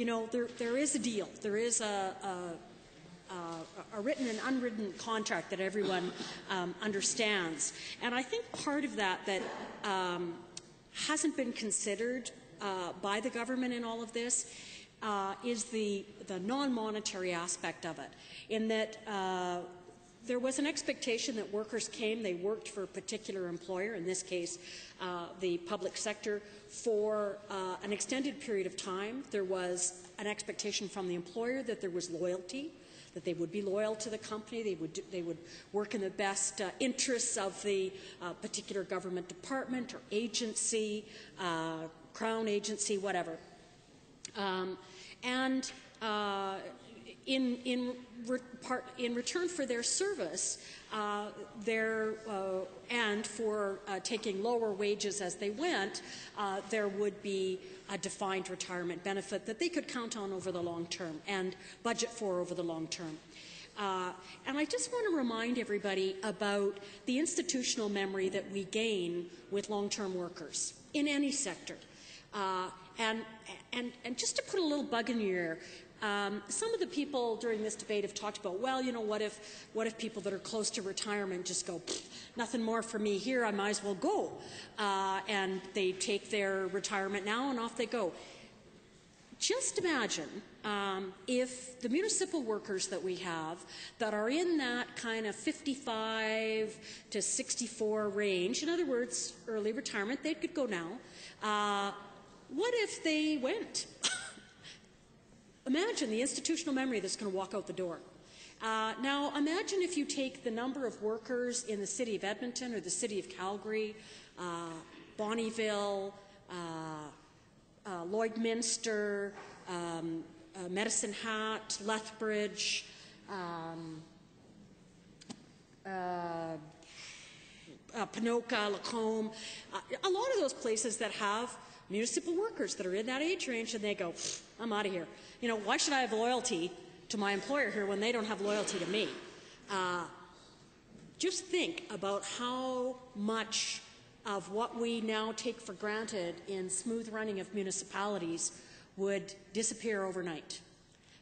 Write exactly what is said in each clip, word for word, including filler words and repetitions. you know, there, there is a deal. There is a, a, a, a written and unwritten contract that everyone um, understands. And I think part of that that um, hasn't been considered uh, by the government in all of this uh, is the, the non-monetary aspect of it, in that uh, there was an expectation that workers came, they worked for a particular employer, in this case uh, the public sector, for uh, an extended period of time. There was an expectation from the employer that there was loyalty, that they would be loyal to the company, they would, do, they would work in the best uh, interests of the uh, particular government department or agency, uh, crown agency, whatever. Um, and uh, in, in, re part, in return for their service uh, their, uh, and for uh, taking lower wages as they went, uh, there would be a defined retirement benefit that they could count on over the long term and budget for over the long term. Uh, and I just want to remind everybody about the institutional memory that we gain with long-term workers in any sector. Uh, and, and, and just to put a little bug in your ear, um, some of the people during this debate have talked about, well, you know, what if, what if people that are close to retirement just go, nothing more for me here, I might as well go. Uh, and they take their retirement now and off they go. Just imagine um, if the municipal workers that we have that are in that kind of fifty-five to sixty-four range, in other words, early retirement, they could go now. Uh, what if they went? Imagine the institutional memory that's going to walk out the door. Uh, now, imagine if you take the number of workers in the city of Edmonton or the city of Calgary, uh, Bonnyville, uh, Uh, Lloydminster, um, uh, Medicine Hat, Lethbridge, um, uh, uh, Pinoka, Lacombe, uh, a lot of those places that have municipal workers that are in that age range, and they go, I'm out of here. You know, why should I have loyalty to my employer here when they don't have loyalty to me? Uh, just think about how much of what we now take for granted in smooth running of municipalities would disappear overnight,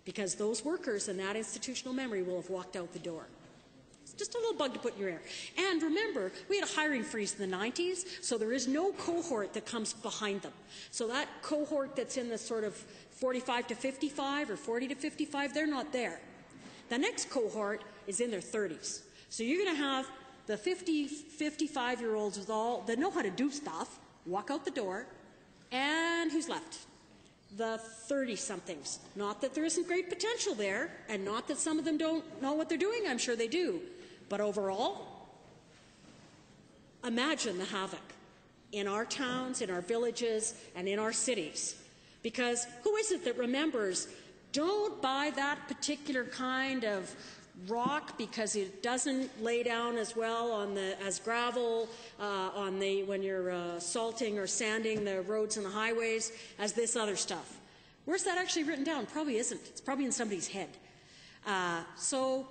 because those workers and that institutional memory will have walked out the door. It's just a little bug to put in your ear. And remember, we had a hiring freeze in the nineties, so there is no cohort that comes behind them. So that cohort that's in the sort of forty-five to fifty-five or forty to fifty-five, they're not there. The next cohort is in their thirties. So you're going to have the fifty, fifty-five-year-olds with all that know how to do stuff walk out the door, and who's left? The thirty-somethings. Not that there isn't great potential there, and not that some of them don't know what they're doing. I'm sure they do. But overall, imagine the havoc in our towns, in our villages, and in our cities. Because who is it that remembers, don't buy that particular kind of rock because it doesn't lay down as well on the as gravel uh, on the when you're uh, salting or sanding the roads and the highways as this other stuff. Where's that actually written down? Probably isn't. It's probably in somebody's head. Uh, so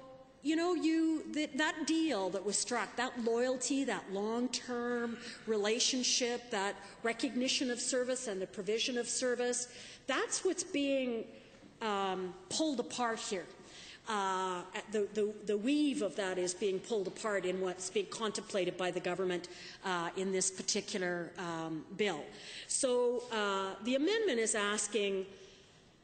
you know you th that deal that was struck, that loyalty, that long-term relationship, that recognition of service and the provision of service. That's what's being um, pulled apart here. Uh, the, the, the weave of that is being pulled apart in what's being contemplated by the government uh, in this particular um, bill. So uh, the amendment is asking,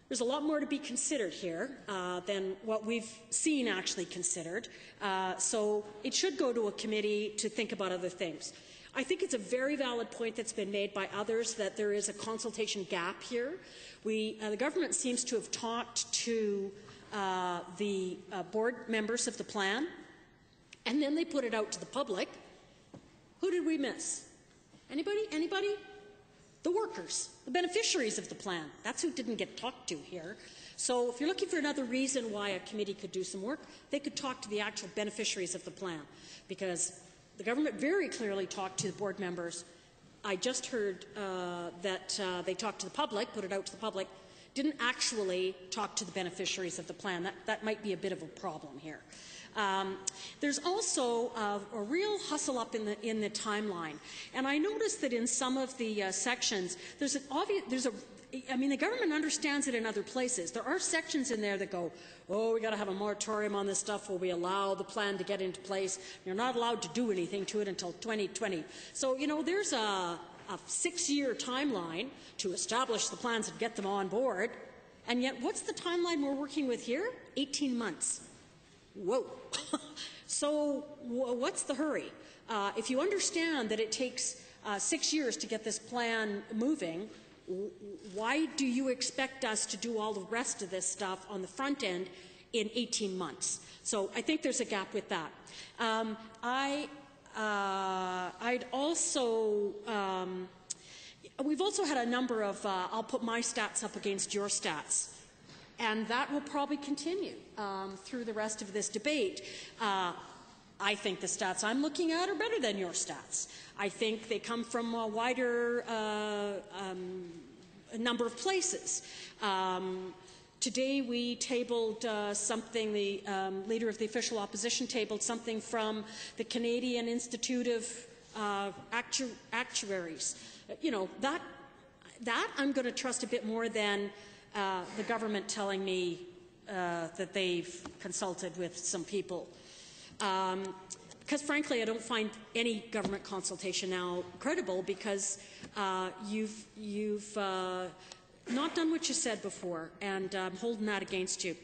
there's a lot more to be considered here uh, than what we've seen actually considered. Uh, so it should go to a committee to think about other things. I think it's a very valid point that's been made by others that there is a consultation gap here. We, uh, the government seems to have talked to Uh, the uh, board members of the plan, and then they put it out to the public. Who did we miss? Anybody? Anybody? The workers, the beneficiaries of the plan. That's who didn't get talked to here. So if you're looking for another reason why a committee could do some work, they could talk to the actual beneficiaries of the plan, because the government very clearly talked to the board members. I just heard uh, that uh, they talked to the public, put it out to the public, didn't actually talk to the beneficiaries of the plan. That, that might be a bit of a problem here. Um, there's also a, a real hustle up in the, in the timeline. And I noticed that in some of the uh, sections, there's an obvious, there's a, I mean, the government understands it in other places. There are sections in there that go, oh, we've got to have a moratorium on this stuff where we allow the plan to get into place. You're not allowed to do anything to it until twenty twenty. So, you know, there's a, a six-year timeline to establish the plans and get them on board. And yet, what's the timeline we're working with here? eighteen months. Whoa. So what's the hurry? Uh, if you understand that it takes uh, six years to get this plan moving, why do you expect us to do all the rest of this stuff on the front end in eighteen months? So I think there's a gap with that. Um, I, uh, I'd also... Um, we've also had a number of, uh, I'll put my stats up against your stats. And that will probably continue um, through the rest of this debate. Uh, I think the stats I'm looking at are better than your stats. I think they come from a wider uh, um, number of places. Um, today we tabled uh, something, the um, leader of the official opposition tabled something from the Canadian Institute of uh, Actu Actuaries. You know, that, that I'm going to trust a bit more than Uh, the government telling me uh, that they've consulted with some people. Um, because, frankly, I don't find any government consultation now credible because uh, you've, you've uh, not done what you said before, and I'm holding that against you.